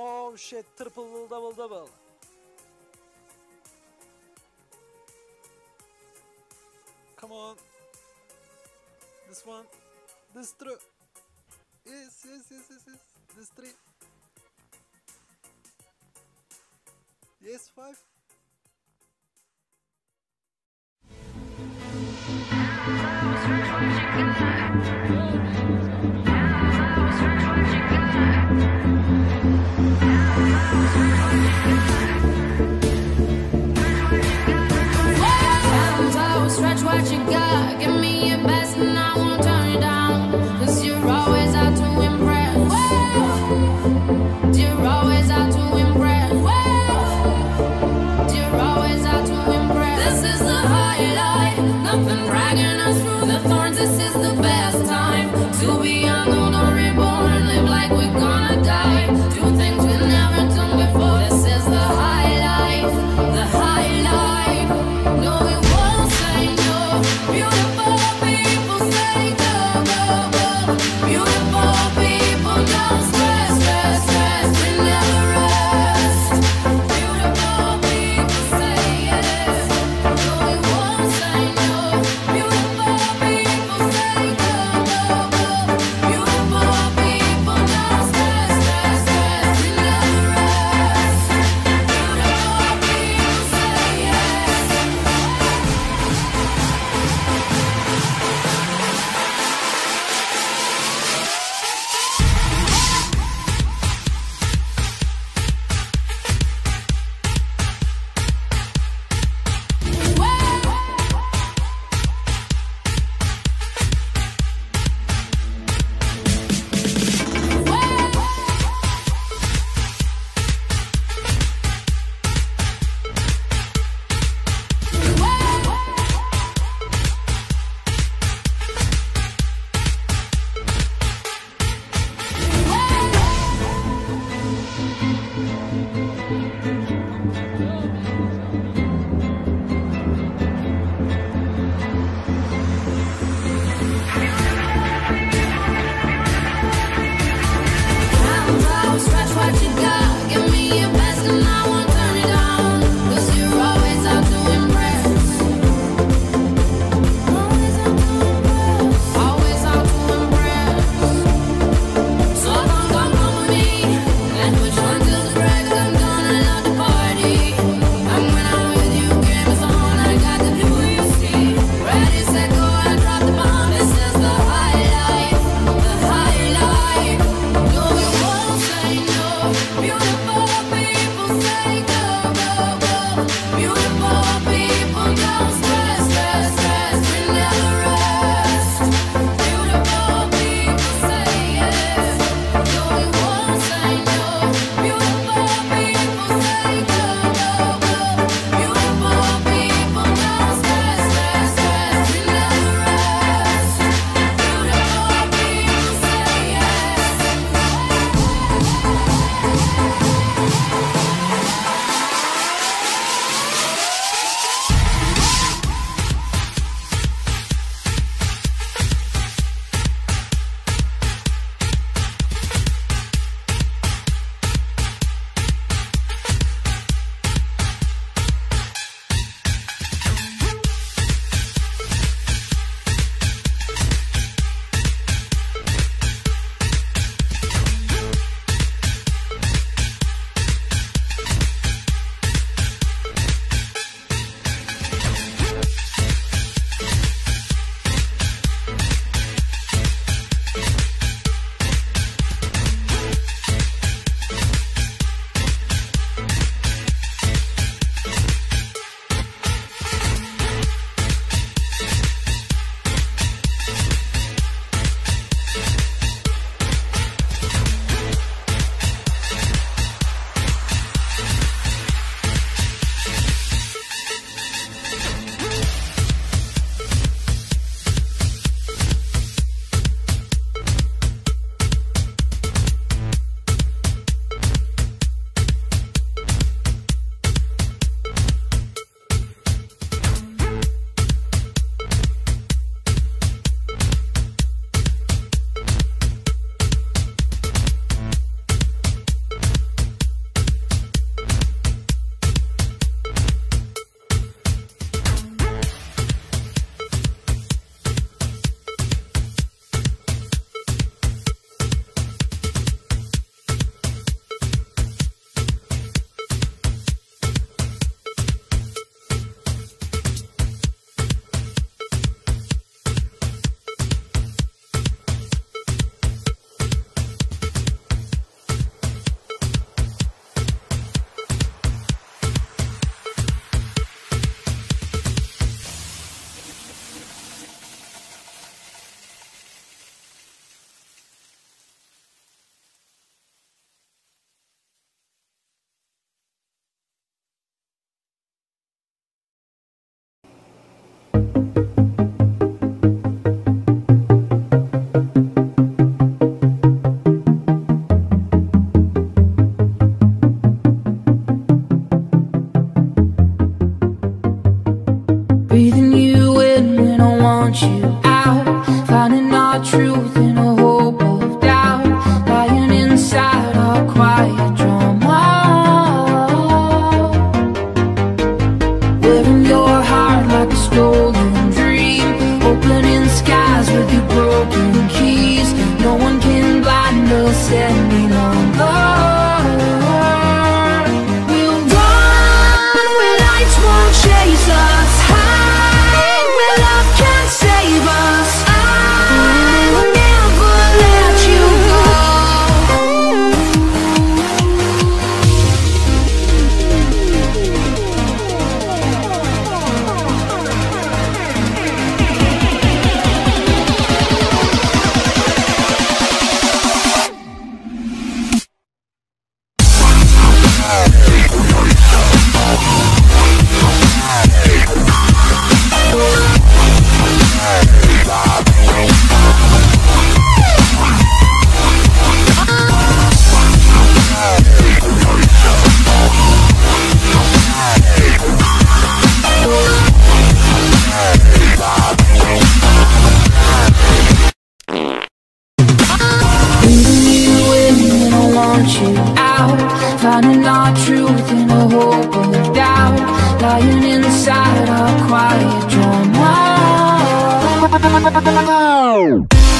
Oh shit, triple double double. Come on. This one. This three. Yes. This three. Yes, five. Stretch what you got, give me your best and I won't turn you down, cause you're always out to impress. Whoa. You're always out to impress. Whoa. You're always out to impress. This is the highlight, nothing dragging us through the thorns. This is the best time to be young, old or reborn. Live like we're gonna die, do things we never done before. This is the highlight, the highlight. No, we won't say no. Beautiful people say go, go, go. Beautiful people don't stress, stress, stress. We never rest. Beautiful people say yes. No, we won't say no. Beautiful people say go, go, go. Beautiful people don't stress, stress, stress. We never rest. Beautiful people say yes. Beautiful. truth in a hope of doubt, lying inside our quiet drama. Wearing your heart like a stolen dream, opening skies with your broken keys. No one can blind us any longer. Finding our truth in a hope of doubt, lying inside our quiet drama.